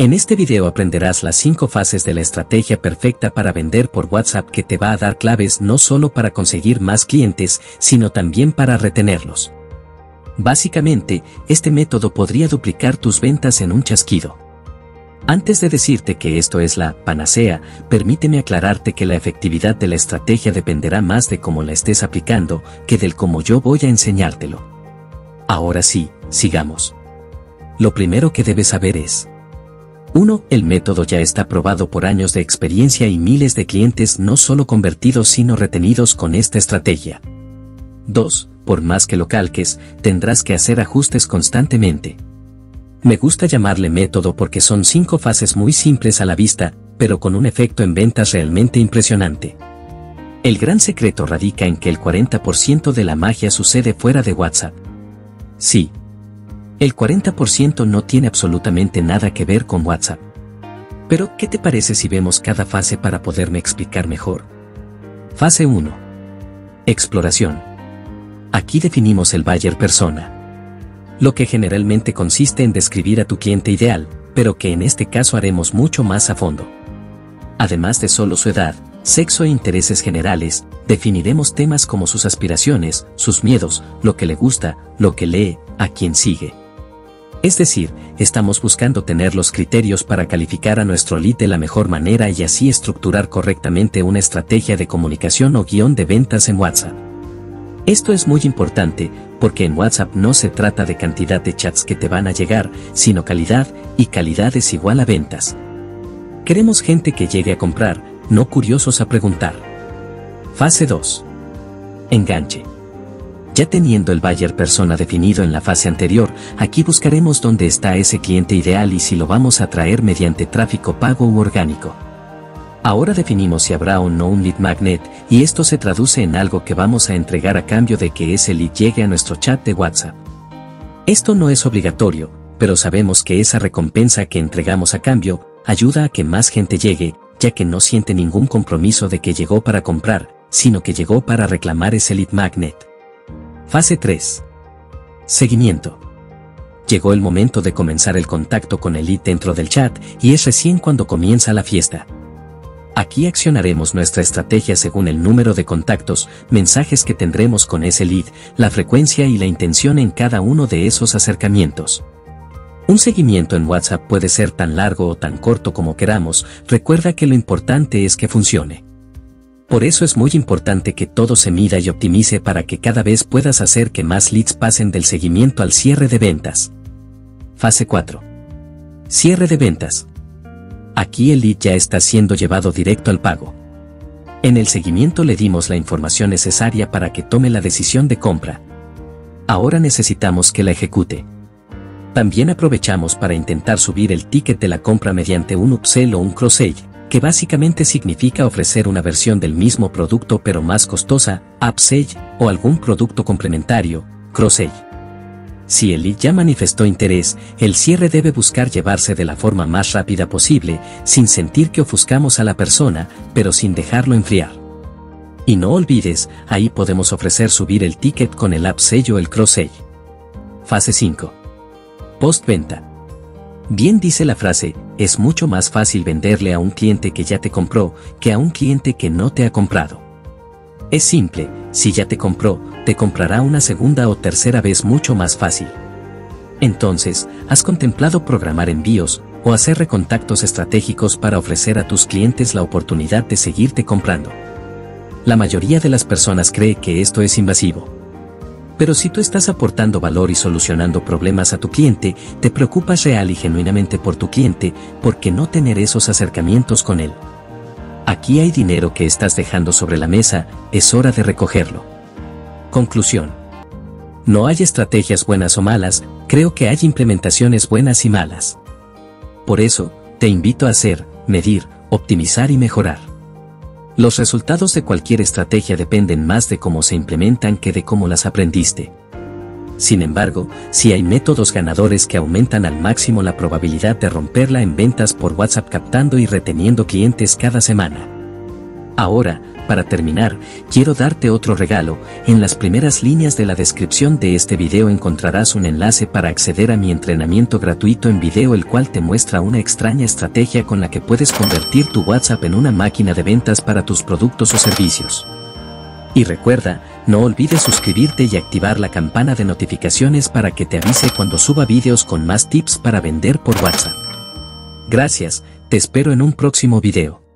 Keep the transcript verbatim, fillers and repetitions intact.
En este video aprenderás las cinco fases de la estrategia perfecta para vender por WhatsApp que te va a dar claves no solo para conseguir más clientes, sino también para retenerlos. Básicamente, este método podría duplicar tus ventas en un chasquido. Antes de decirte que esto es la panacea, permíteme aclararte que la efectividad de la estrategia dependerá más de cómo la estés aplicando que del cómo yo voy a enseñártelo. Ahora sí, sigamos. Lo primero que debes saber es uno El método ya está probado por años de experiencia y miles de clientes no solo convertidos sino retenidos con esta estrategia. dos Por más que lo calques, tendrás que hacer ajustes constantemente. Me gusta llamarle método porque son cinco fases muy simples a la vista, pero con un efecto en ventas realmente impresionante. El gran secreto radica en que el cuarenta por ciento de la magia sucede fuera de WhatsApp. Sí. El cuarenta por ciento no tiene absolutamente nada que ver con WhatsApp. Pero, ¿qué te parece si vemos cada fase para poderme explicar mejor? Fase uno. Exploración. Aquí definimos el buyer persona. Lo que generalmente consiste en describir a tu cliente ideal, pero que en este caso haremos mucho más a fondo. Además de solo su edad, sexo e intereses generales, definiremos temas como sus aspiraciones, sus miedos, lo que le gusta, lo que lee, a quién sigue. Es decir, estamos buscando tener los criterios para calificar a nuestro lead de la mejor manera y así estructurar correctamente una estrategia de comunicación o guión de ventas en WhatsApp. Esto es muy importante, porque en WhatsApp no se trata de cantidad de chats que te van a llegar, sino calidad, y calidad es igual a ventas. Queremos gente que llegue a comprar, no curiosos a preguntar. Fase dos. Enganche. Ya teniendo el buyer persona definido en la fase anterior, aquí buscaremos dónde está ese cliente ideal y si lo vamos a atraer mediante tráfico pago u orgánico. Ahora definimos si habrá o no un lead magnet, y esto se traduce en algo que vamos a entregar a cambio de que ese lead llegue a nuestro chat de WhatsApp. Esto no es obligatorio, pero sabemos que esa recompensa que entregamos a cambio ayuda a que más gente llegue, ya que no siente ningún compromiso de que llegó para comprar, sino que llegó para reclamar ese lead magnet. Fase tres. Seguimiento. Llegó el momento de comenzar el contacto con el lead dentro del chat y es recién cuando comienza la fiesta. Aquí accionaremos nuestra estrategia según el número de contactos, mensajes que tendremos con ese lead, la frecuencia y la intención en cada uno de esos acercamientos. Un seguimiento en WhatsApp puede ser tan largo o tan corto como queramos, recuerda que lo importante es que funcione. Por eso es muy importante que todo se mida y optimice para que cada vez puedas hacer que más leads pasen del seguimiento al cierre de ventas. Fase cuatro. Cierre de ventas. Aquí el lead ya está siendo llevado directo al pago. En el seguimiento le dimos la información necesaria para que tome la decisión de compra. Ahora necesitamos que la ejecute. También aprovechamos para intentar subir el ticket de la compra mediante un upsell o un cross-sell, que básicamente significa ofrecer una versión del mismo producto pero más costosa, upsell, o algún producto complementario, cross-sell. Si el lead ya manifestó interés, el cierre debe buscar llevarse de la forma más rápida posible, sin sentir que ofuscamos a la persona, pero sin dejarlo enfriar. Y no olvides, ahí podemos ofrecer subir el ticket con el upsell o el cross-sell. Fase cinco. Postventa. Bien dice la frase, es mucho más fácil venderle a un cliente que ya te compró que a un cliente que no te ha comprado. Es simple, si ya te compró, te comprará una segunda o tercera vez mucho más fácil. Entonces, ¿has contemplado programar envíos o hacer recontactos estratégicos para ofrecer a tus clientes la oportunidad de seguirte comprando? La mayoría de las personas cree que esto es invasivo. Pero si tú estás aportando valor y solucionando problemas a tu cliente, te preocupas real y genuinamente por tu cliente, ¿por qué no tener esos acercamientos con él? Aquí hay dinero que estás dejando sobre la mesa, es hora de recogerlo. Conclusión. No hay estrategias buenas o malas, creo que hay implementaciones buenas y malas. Por eso, te invito a hacer, medir, optimizar y mejorar. Los resultados de cualquier estrategia dependen más de cómo se implementan que de cómo las aprendiste. Sin embargo, sí hay métodos ganadores que aumentan al máximo la probabilidad de romperla en ventas por WhatsApp captando y reteniendo clientes cada semana. Ahora, Para terminar, quiero darte otro regalo. En las primeras líneas de la descripción de este video encontrarás un enlace para acceder a mi entrenamiento gratuito en video, el cual te muestra una extraña estrategia con la que puedes convertir tu WhatsApp en una máquina de ventas para tus productos o servicios. Y recuerda, no olvides suscribirte y activar la campana de notificaciones para que te avise cuando suba videos con más tips para vender por WhatsApp. Gracias, te espero en un próximo video.